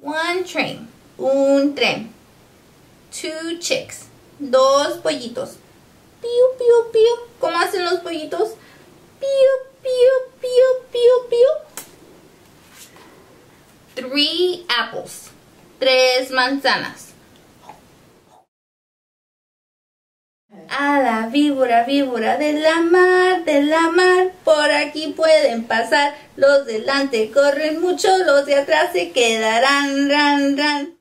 One train, un tren. Two chicks, dos pollitos. Piu, piu, piu. ¿Cómo hacen los pollitos? Piu, piu, piu, piu, piu. Three apples, tres manzanas. A la víbora, víbora de la mar, por aquí pueden pasar. Los delante corren mucho, los de atrás se quedarán, ran, ran.